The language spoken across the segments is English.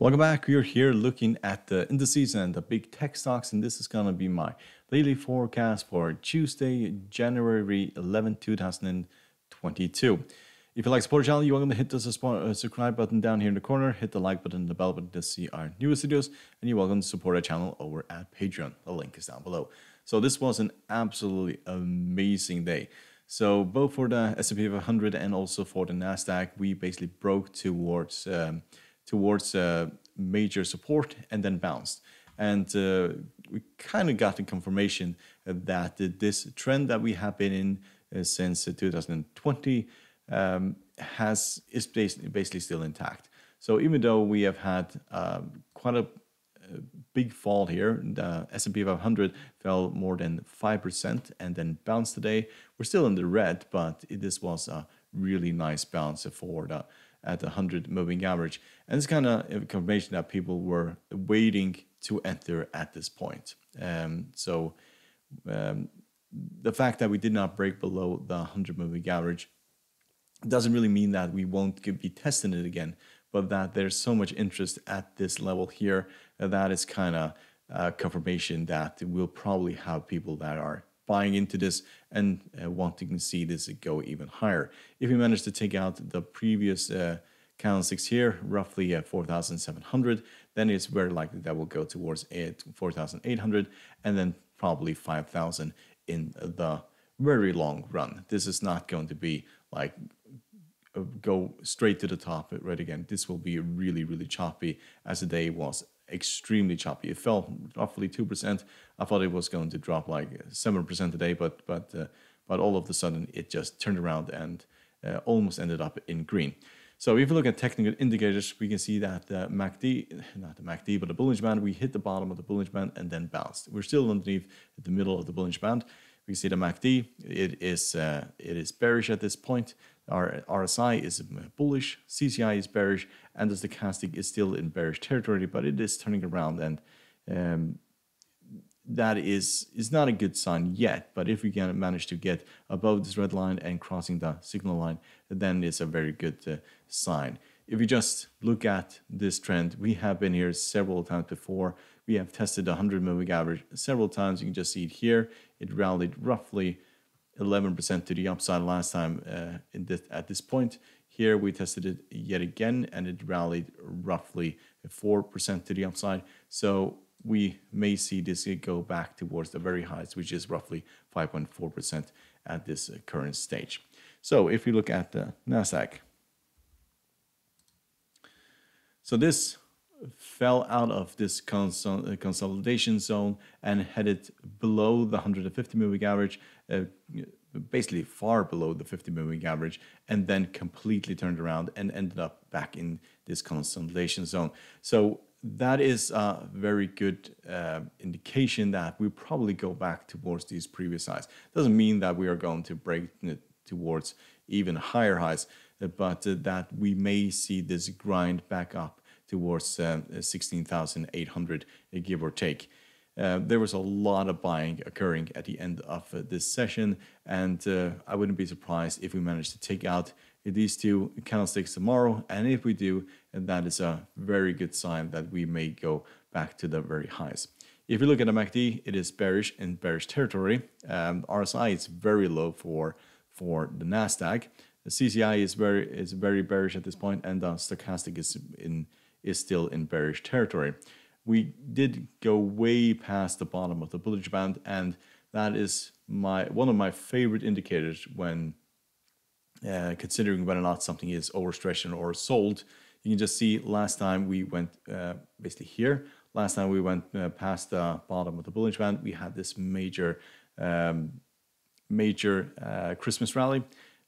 Welcome back. We're here looking at the indices and the big tech stocks, and this is going to be my daily forecast for Tuesday, January 11, 2022. If you like support the channel, you're welcome to hit the subscribe button down here in the corner, hit the like button, the bell button to see our newest videos, and you're welcome to support our channel over at Patreon. The link is down below. So this was an absolutely amazing day. So both for the S&P 500 and also for the NASDAQ, we basically broke towards major support and then bounced. And we kind of got the confirmation that this trend that we have been in since 2020 is basically still intact. So even though we have had quite a big fall here, the S&P 500 fell more than 5% and then bounced today. We're still in the red, but this was a really nice bounce for the at the 100 moving average, and it's kind of confirmation that people were waiting to enter at this point. The fact that we did not break below the 100 moving average doesn't really mean that we won't be testing it again, but that there's so much interest at this level here that is kind of confirmation that we'll probably have people that are buying into this and wanting to see this go even higher. If we manage to take out the previous candlesticks here, roughly 4,700, then it's very likely that will go towards 4,800 and then probably 5,000 in the very long run. This is not going to be like go straight to the top right again. This will be really, really choppy, as the day was extremely choppy. It fell roughly 2%. I thought it was going to drop like 7% today, but all of a sudden it just turned around and almost ended up in green. So if you look at technical indicators, we can see that the MACD, not the MACD, but the Bollinger band, we hit the bottom of the Bollinger band and then bounced. We're still underneath the middle of the Bollinger band. We see the MACD, it is bearish at this point. Our RSI is bullish, CCI is bearish, and the stochastic is still in bearish territory, but it is turning around, and that is not a good sign yet. But if we can manage to get above this red line and crossing the signal line, then it's a very good sign. If you just look at this trend, we have been here several times before. We have tested the 100 moving average several times. You can just see it here. It rallied roughly 11% to the upside last time at this point. Here we tested it yet again, and it rallied roughly 4% to the upside. So we may see this go back towards the very highs, which is roughly 5.4% at this current stage. So if you look at the NASDAQ, so this fell out of this consolidation zone and headed below the 150 moving average, basically far below the 50 moving average, and then completely turned around and ended up back in this consolidation zone. So that is a very good indication that we probably go back towards these previous highs. Doesn't mean that we are going to break towards even higher highs, but that we may see this grind back up towards 16,800, give or take. There was a lot of buying occurring at the end of this session, and I wouldn't be surprised if we manage to take out these two candlesticks tomorrow. And if we do, that is a very good sign that we may go back to the very highs. If you look at the MACD, it is bearish in bearish territory. RSI is very low for the NASDAQ. The CCI is very bearish at this point, and the stochastic is still in bearish territory. We did go way past the bottom of the Bollinger band, and that is one of my favorite indicators when considering whether or not something is overstretched or sold. You can just see last time we went basically here. Last time we went past the bottom of the Bollinger band, we had this major, major Christmas rally.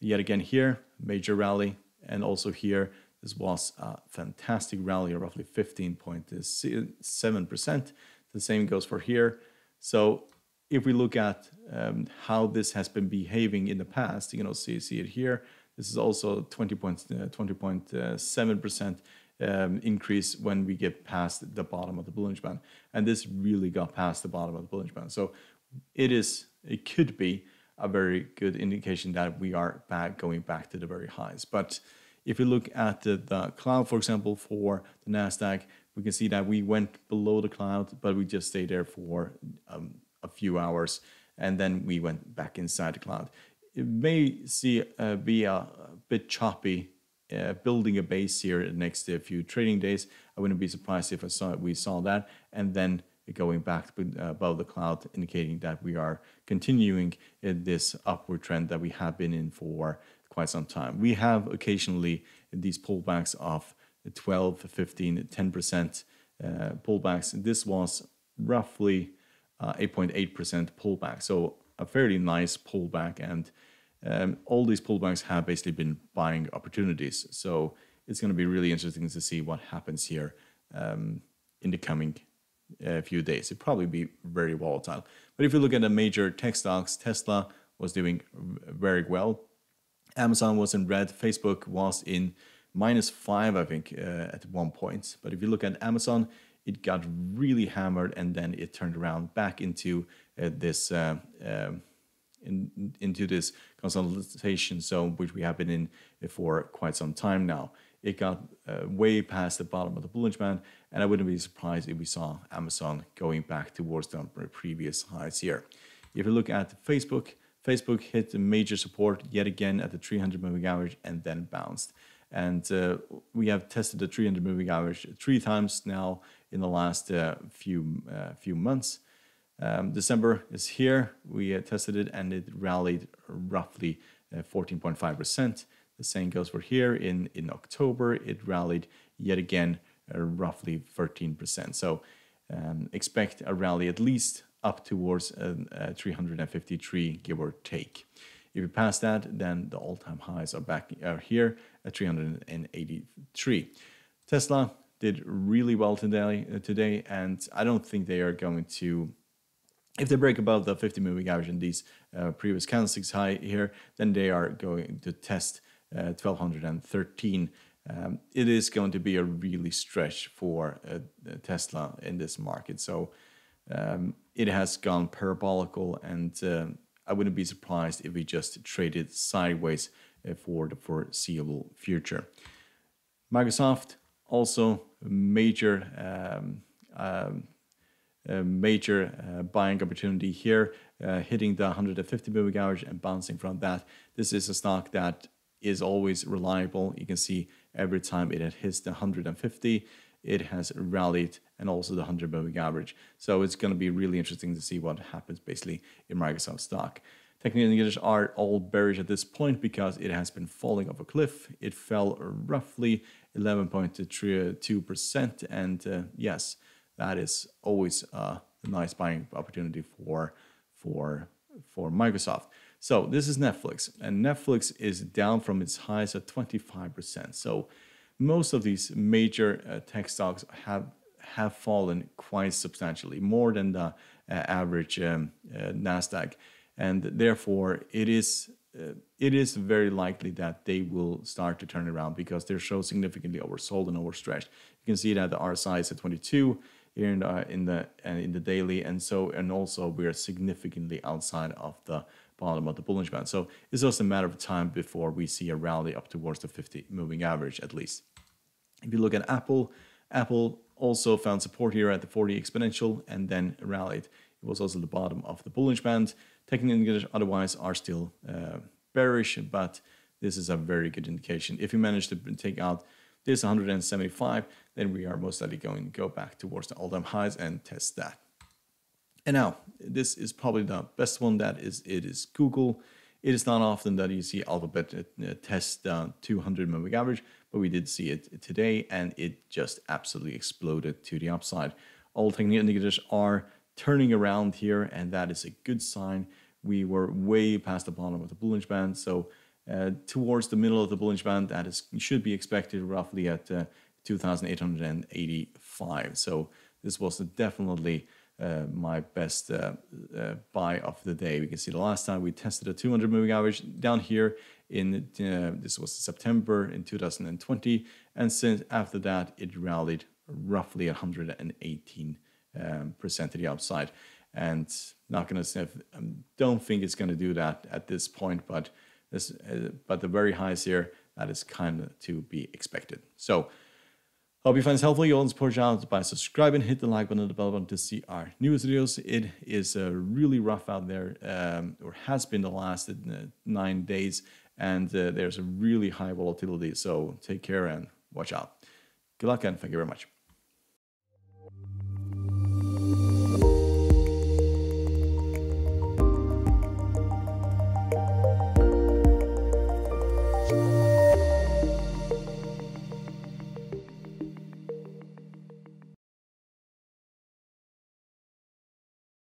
Yet again here, major rally, and also here. This was a fantastic rally of roughly 15.7%. The same goes for here. So if we look at how this has been behaving in the past, you know, see it here. This is also 20.7% increase when we get past the bottom of the Bollinger band. And this really got past the bottom of the Bollinger band. So it could be a very good indication that we are going back to the very highs. But If you look at the cloud, for example, for the NASDAQ, we can see that we went below the cloud, but we just stayed there for a few hours, and then we went back inside the cloud. It may be a bit choppy, building a base here in the next few trading days. I wouldn't be surprised if we saw that, and then going back above the cloud, indicating that we are continuing this upward trend that we have been in for quite some time. We have occasionally these pullbacks of 12, 15, 10% pullbacks. This was roughly 8.8% pullback, so a fairly nice pullback, and all these pullbacks have basically been buying opportunities. So it's going to be really interesting to see what happens here in the coming few days. It'll probably be very volatile. But if you look at the major tech stocks, Tesla was doing very well. Amazon was in red. Facebook was in -5, I think, at one point. But if you look at Amazon, it got really hammered, and then it turned around back into this consolidation zone, which we have been in for quite some time now. It got way past the bottom of the Bollinger band, and I wouldn't be surprised if we saw Amazon going back towards the previous highs here. If you look at Facebook, Facebook hit the major support yet again at the 300 moving average and then bounced. And we have tested the 300 moving average 3 times now in the last few months. December is here. We tested it, and it rallied roughly 14.5%. The same goes for here. In October, it rallied yet again roughly 13%. So expect a rally at least up towards 353, give or take. If you pass that, then the all-time highs are back here at 383. Tesla did really well today, and I don't think they are going to... If they break above the 50 moving average in these previous candlesticks high here, then they are going to test 1,213. It is going to be a really stretch for Tesla in this market. So it has gone parabolical, and I wouldn't be surprised if we just traded sideways for the foreseeable future. Microsoft also major... A major buying opportunity here, hitting the 150 moving average and bouncing from that. This is a stock that is always reliable. You can see every time it hits the 150, it has rallied, and also the 100 moving average. So it's going to be really interesting to see what happens basically in Microsoft stock. Technical indicators are all bearish at this point because it has been falling off a cliff. It fell roughly 11.2%, and yes, that is always a nice buying opportunity for Microsoft. So this is Netflix, and Netflix is down from its highs at 25%. So most of these major tech stocks have fallen quite substantially, more than the average NASDAQ, and therefore it is very likely that they will start to turn around because they're so significantly oversold and overstretched. You can see that the RSI is at 22. Here in the daily, and also we are significantly outside of the bottom of the Bollinger band. So it's just a matter of time before we see a rally up towards the 50 moving average at least. If you look at Apple, Apple also found support here at the 40 exponential and then rallied. It was also the bottom of the Bollinger band. Technical indicators otherwise are still bearish, but this is a very good indication. If you manage to take out this 175, then we are most likely going to go back towards the all-time highs and test that. And now, this is probably the best one. It is Google. It is not often that you see Alphabet test 200 moving average, but we did see it today, and it just absolutely exploded to the upside. All technical indicators are turning around here, and that is a good sign. We were way past the bottom of the Bollinger band, so towards the middle of the Bollinger band, that is should be expected roughly at 2,885. So this was definitely my best buy of the day. We can see the last time we tested a 200 moving average down here in this was September in 2020, and since after that it rallied roughly 118% to the upside. And not gonna say, I don't think it's gonna do that at this point, but the very highs here, that is kind of to be expected. So hope you find this helpful. You all support the channel by subscribing, hit the like button and the bell button to see our newest videos. It is really rough out there, or has been the last 9 days, and there's a really high volatility. So take care and watch out. Good luck and thank you very much.